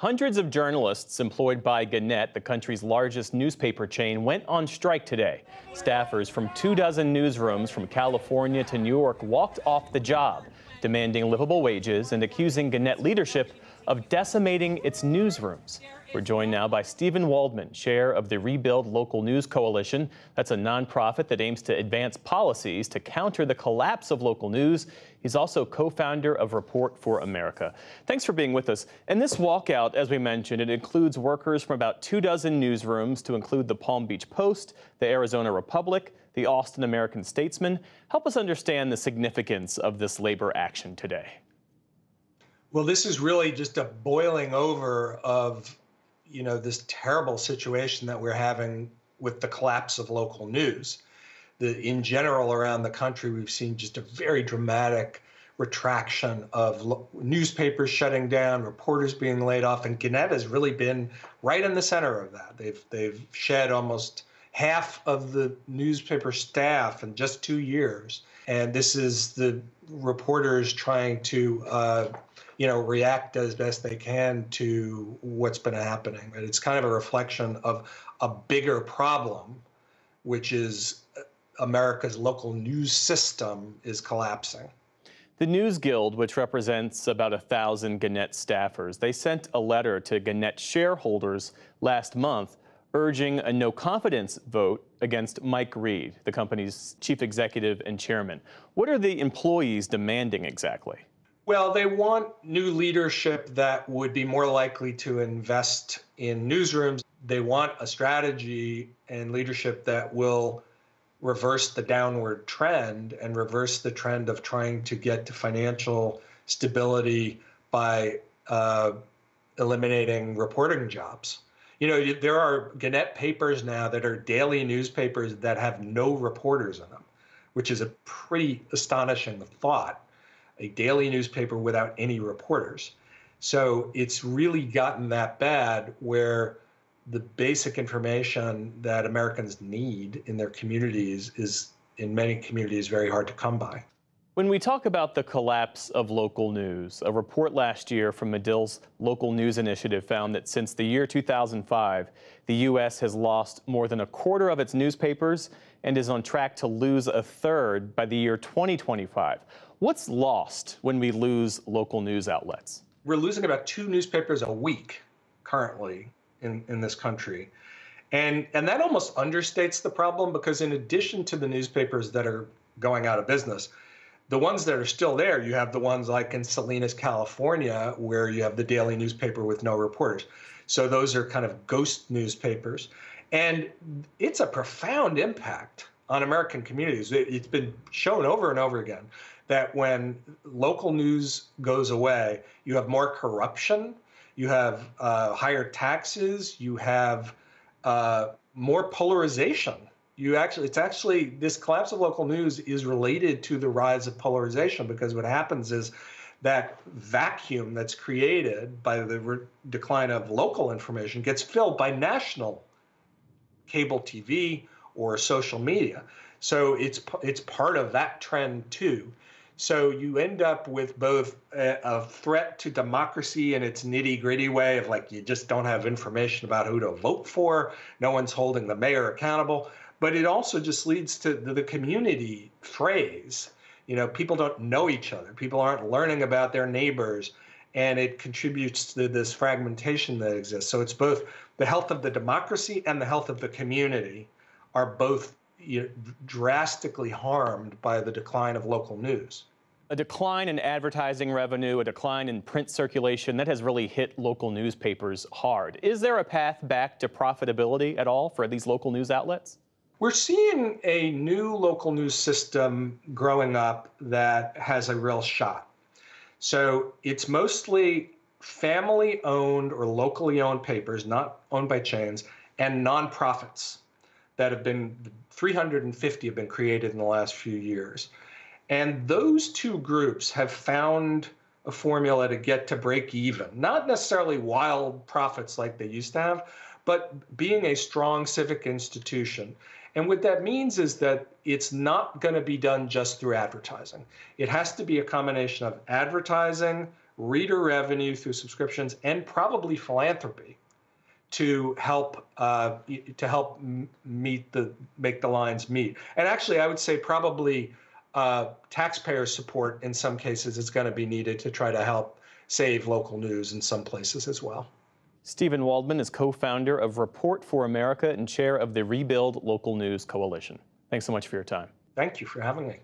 Hundreds of journalists employed by Gannett, the country's largest newspaper chain, went on strike today. Staffers from 24 newsrooms from California to New York walked off the job, demanding livable wages and accusing Gannett leadership of decimating its newsrooms. We're joined now by Steven Waldman, chair of the Rebuild Local News Coalition. That's a nonprofit that aims to advance policies to counter the collapse of local news. He's also co-founder of Report for America. Thanks for being with us. And this walkout, as we mentioned, it includes workers from about 24 newsrooms, to include the Palm Beach Post, the Arizona Republic, the Austin American Statesman. Help us understand the significance of this labor action today. Well, this is really just a boiling over of, you know, this terrible situation that we're having with the collapse of local news. In general, around the country, we've seen just a very dramatic retraction of newspapers shutting down, reporters being laid off, and Gannett has really been right in the center of that. They've shed almost half of the newspaper staff in just 2 years, and this is the reporters trying to react as best they can to what's been happening. It's kind of a reflection of a bigger problem, which is America's local news system is collapsing. The News Guild, which represents about 1,000 Gannett staffers, they sent a letter to Gannett shareholders last month urging a no-confidence vote against Mike Reed, the company's chief executive and chairman. What are the employees demanding exactly? Well, they want new leadership that would be more likely to invest in newsrooms. They want a strategy and leadership that will reverse the downward trend and reverse the trend of trying to get to financial stability by eliminating reporting jobs. You know, there are Gannett papers now that are daily newspapers that have no reporters in them, which is a pretty astonishing thought. A daily newspaper without any reporters. So it's really gotten that bad where the basic information that Americans need in their communities is, in many communities, very hard to come by. When we talk about the collapse of local news, a report last year from Medill's Local News Initiative found that since the year 2005, the U.S. has lost more than 1/4 of its newspapers and is on track to lose 1/3 by the year 2025. What's lost when we lose local news outlets? We're losing about 2 newspapers a week currently in this country. And that almost understates the problem, because in addition to the newspapers that are going out of business, the ones that are still there, you have the ones like in Salinas, California, where you have the daily newspaper with no reporters. So those are kind of ghost newspapers. And it's a profound impact on American communities. It's been shown over and over again that when local news goes away, you have more corruption, you have higher taxes, you have more polarization. It's actually this collapse of local news is related to the rise of polarization, because what happens is that vacuum that's created by the decline of local information gets filled by national cable TV or social media. So it's part of that trend too. So you end up with both a threat to democracy in its nitty-gritty way of, like, you just don't have information about who to vote for, no one's holding the mayor accountable. But it also just leads to the community phrase. You know, people don't know each other. People aren't learning about their neighbors, and it contributes to this fragmentation that exists. So it's both the health of the democracy and the health of the community are both, you know, drastically harmed by the decline of local news. A decline in advertising revenue, a decline in print circulation, that has really hit local newspapers hard. Is there a path back to profitability at all for these local news outlets? We're seeing a new local news system growing up that has a real shot. So it's mostly family-owned or locally owned papers, not owned by chains, and nonprofits that have been, 350 have been created in the last few years. And those 2 groups have found a formula to get to break even, not necessarily wild profits like they used to have, but being a strong civic institution. And what that means is that it's not going to be done just through advertising. It has to be a combination of advertising, reader revenue through subscriptions and probably philanthropy to help make the lines meet. And actually, I would say probably taxpayer support in some cases is going to be needed to try to help save local news in some places as well. Steven Waldman is co-founder of Report for America and chair of the Rebuild Local News Coalition. Thanks so much for your time. Thank you for having me.